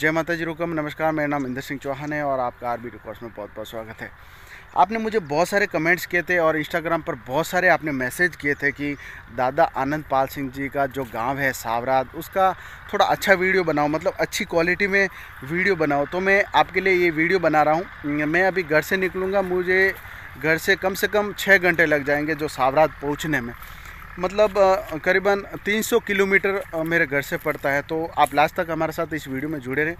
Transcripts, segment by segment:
जय माता जी रुकम। नमस्कार, मेरा नाम इंद्र सिंह चौहान है और आपका आरबी रिकॉर्ड्स में बहुत बहुत स्वागत है। आपने मुझे बहुत सारे कमेंट्स किए थे और इंस्टाग्राम पर बहुत सारे आपने मैसेज किए थे कि दादा आनंदपाल सिंह जी का जो गांव है सांवराद, उसका थोड़ा अच्छा वीडियो बनाओ, मतलब अच्छी क्वालिटी में वीडियो बनाओ। तो मैं आपके लिए ये वीडियो बना रहा हूँ। मैं अभी घर से निकलूँगा, मुझे घर से कम 6 घंटे लग जाएंगे जो सांवराद पहुँचने में, मतलब करीबन 300 किलोमीटर मेरे घर से पड़ता है। तो आप लास्ट तक हमारे साथ इस वीडियो में जुड़े रहें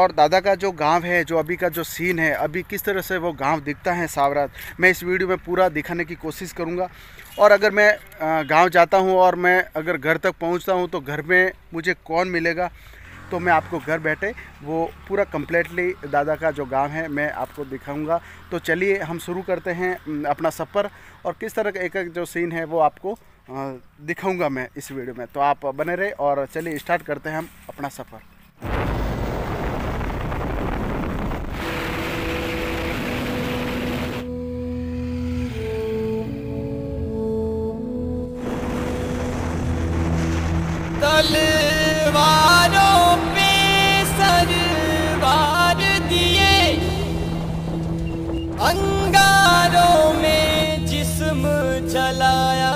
और दादा का जो गांव है, जो अभी का जो सीन है, अभी किस तरह से वो गांव दिखता है सांवराद, मैं इस वीडियो में पूरा दिखाने की कोशिश करूंगा। और अगर मैं गांव जाता हूं और मैं अगर घर तक पहुंचता हूं तो घर में मुझे कौन मिलेगा, तो मैं आपको घर बैठे वो पूरा कम्प्लीटली दादा का जो गांव है मैं आपको दिखाऊंगा। तो चलिए हम शुरू करते हैं अपना सफ़र और किस तरह का एक जो सीन है वो आपको दिखाऊंगा मैं इस वीडियो में। तो आप बने रहे और चलिए स्टार्ट करते हैं हम अपना सफ़र। अंगारों में जिस्म जलाया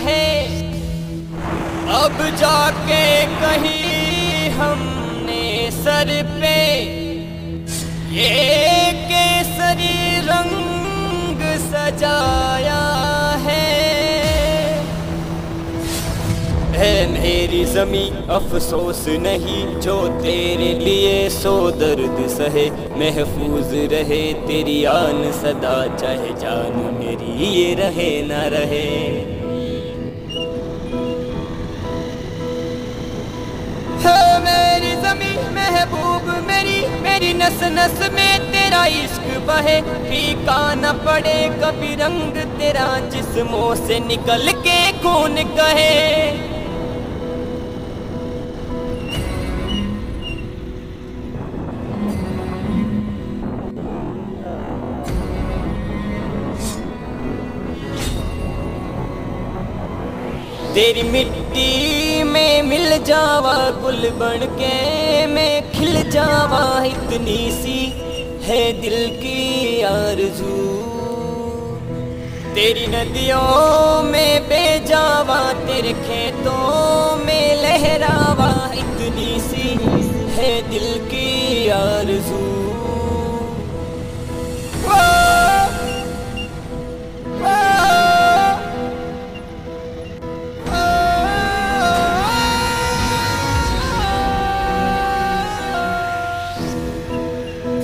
है, अब जाके कहीं हमने सर पे ये केसरी रंग सजाया है। है मेरी ज़मी अफसोस नहीं जो तेरे लिए सो दर्द सहे, महफूज रहे तेरी आन सदा चाहे जान मेरी ये रहे न रहे। है मेरी ज़मी महबूब मेरी, मेरी नस नस में तेरा इश्क बहे, फीका न पड़े कभी रंग तेरा जिस्मों से निकल के खून कहे। तेरी मिट्टी में मिल जावा गुल बनके मैं खिल जावा, इतनी सी है दिल की आरज़ू। तेरी नदियों में बह जावा तेरे खेतों में लहरावा, इतनी सी है दिल की आरज़ू।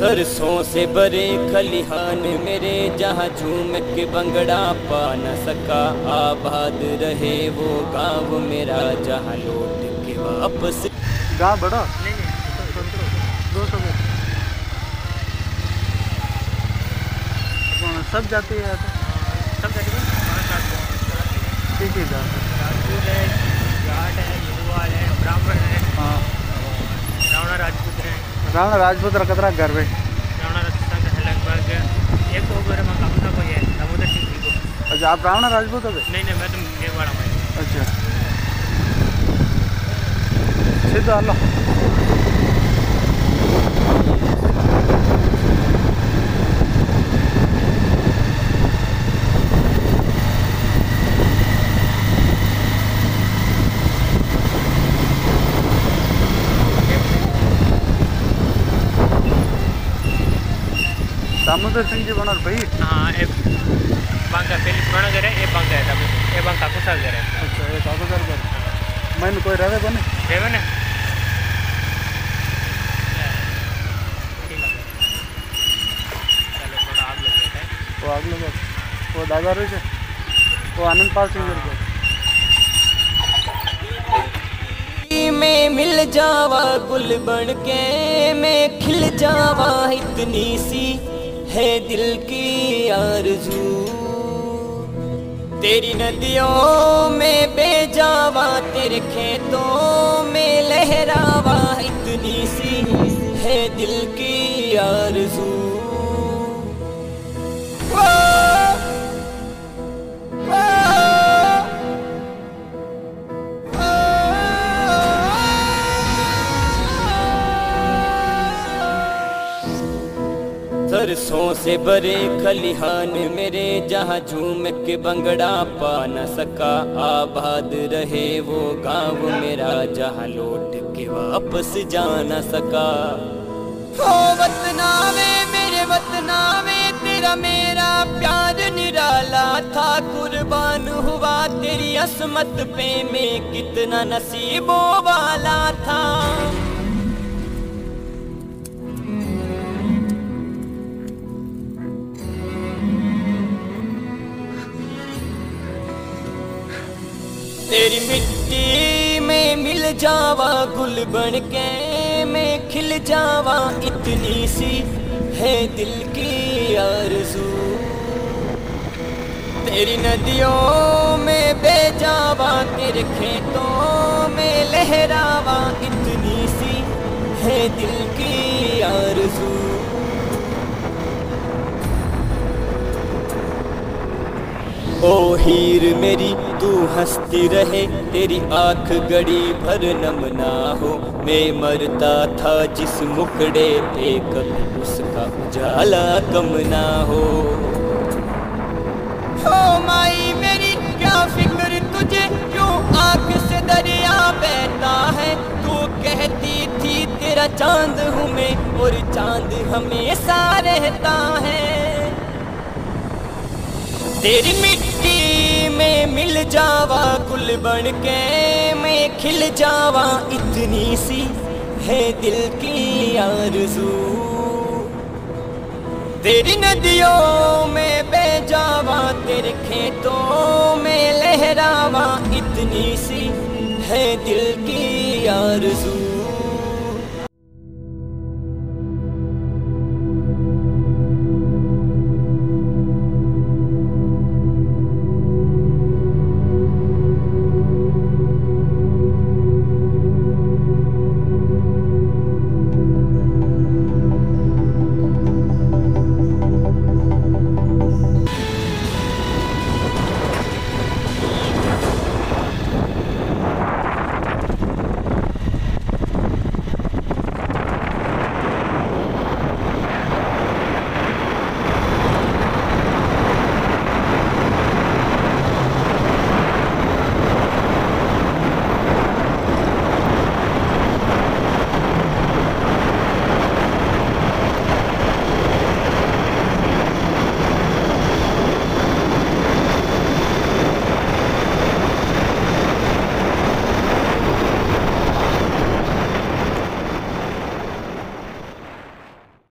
सरसों से भरे खलिहान मेरे जहाँ झूम के बंगड़ा पा न सका, आबाद रहे वो गाँव मेरा जहाँ लौट के वापस गाँव बड़ा सब जाते हैं, सब जाते हैं ठीक है। राजपूत है, जाट है, युवाल है, ब्राह्मण है, रावणा राजपूत है, रावणा राजपूत रखतरा गर्व है। अच्छा, आप रावणा राजपूत हो गए? नहीं नहीं, मैं तो मेवाड़ा में। अच्छा, सीधा लो। समुद्र सिंह जी बनार भाई। हाँ, ये बांका पहले पुराना घर है, ये बांका है तभी, ये बांका काकुसार घर है। अच्छा, ये काकुसार घर। मैंने कोई रहवे बने? रहवे ना। चलो थोड़ा आग लग जाता है। वो आग लगा, वो दागा रही है, वो आनंदपाल सिंह जी। मैं मिल जावा गुल बनके मैं खिल जावा, इतनी सी है दिल की आरज़ू। तेरी नदियों में बह जावा तेरे खेतों में लहरावा, इतनी सी है दिल की आरज़ू। रक्सों से भरे खलिहान मेरे, जहाँ झूम के बंगड़ा पा न सका, आबाद रहे वो गाँव मेरा, जहाँ लौट के वापस जा न सका। हो वतना में मेरे वतना में तेरा मेरा प्यार निराला था, कुर्बान हुआ तेरी असमत पे मैं कितना नसीबों वाला था। तेरी मिट्टी में मिल जावा गुल बन के मैं खिल जावा, इतनी सी है दिल की आरज़ू। तेरी नदियों में बह जावा तेरे खेतों में लहरावा, इतनी सी है दिल की आरज़ू। ओ हीर मेरी तू हंसती रहे, तेरी आंख गड़ी भर नम ना हो, मैं मरता था जिस मुखड़े पे कभी उसका उजाला कम ना हो। ओ माई मेरी क्या फिक्र तुझे, क्यों आंख से दरिया बहता है, तू कहती थी तेरा चांद हूँ मैं और चांद हमेशा रहता है। तेरी मिट्टी में मिल जावा गुल बन के मैं खिल जावा, इतनी सी है दिल की आरज़ू। तेरी नदियों में बह जावा तेरे खेतों में लहरावा, इतनी सी है दिल की आरज़ू।